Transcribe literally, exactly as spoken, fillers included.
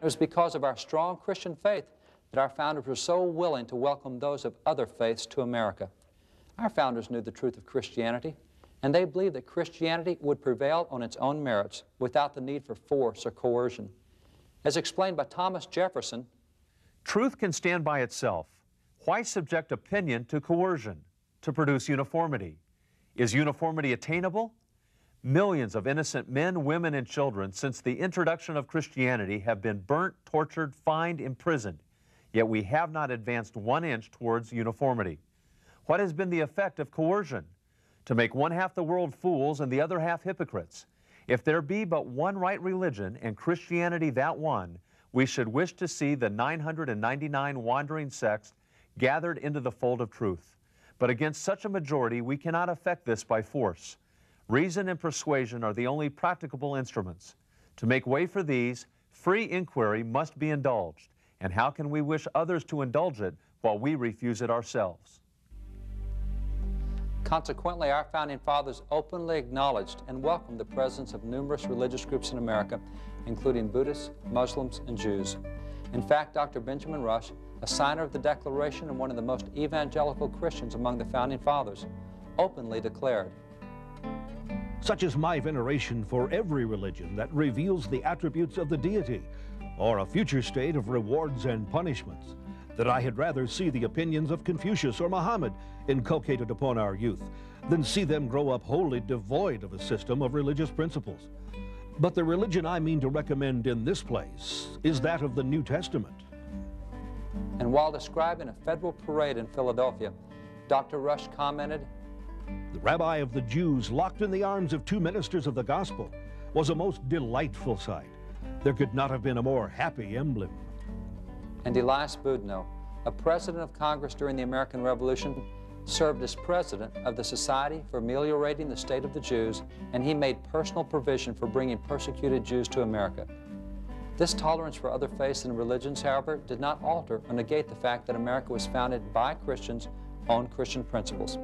It was because of our strong Christian faith that our founders were so willing to welcome those of other faiths to America. Our founders knew the truth of Christianity, and they believed that Christianity would prevail on its own merits without the need for force or coercion. As explained by Thomas Jefferson, "Truth can stand by itself. Why subject opinion to coercion to produce uniformity? Is uniformity attainable? Millions of innocent men, women, and children since the introduction of Christianity have been burnt, tortured, fined, imprisoned, yet we have not advanced one inch towards uniformity. What has been the effect of coercion? To make one half the world fools and the other half hypocrites. If there be but one right religion, and Christianity that one, we should wish to see the nine hundred ninety-nine wandering sects gathered into the fold of truth. But against such a majority, we cannot effect this by force. Reason and persuasion are the only practicable instruments. To make way for these, free inquiry must be indulged, and how can we wish others to indulge it while we refuse it ourselves?" Consequently, our Founding Fathers openly acknowledged and welcomed the presence of numerous religious groups in America, including Buddhists, Muslims, and Jews. In fact, Doctor Benjamin Rush, a signer of the Declaration and one of the most evangelical Christians among the Founding Fathers, openly declared, "Such is my veneration for every religion that reveals the attributes of the deity, or a future state of rewards and punishments, that I had rather see the opinions of Confucius or Muhammad inculcated upon our youth than see them grow up wholly devoid of a system of religious principles. But the religion I mean to recommend in this place is that of the New Testament." And while describing a federal parade in Philadelphia, Doctor Rush commented, "The rabbi of the Jews, locked in the arms of two ministers of the gospel, was a most delightful sight. There could not have been a more happy emblem." And Elias Boudinot, a president of Congress during the American Revolution, served as president of the Society for Ameliorating the State of the Jews, and he made personal provision for bringing persecuted Jews to America. This tolerance for other faiths and religions, however, did not alter or negate the fact that America was founded by Christians on Christian principles.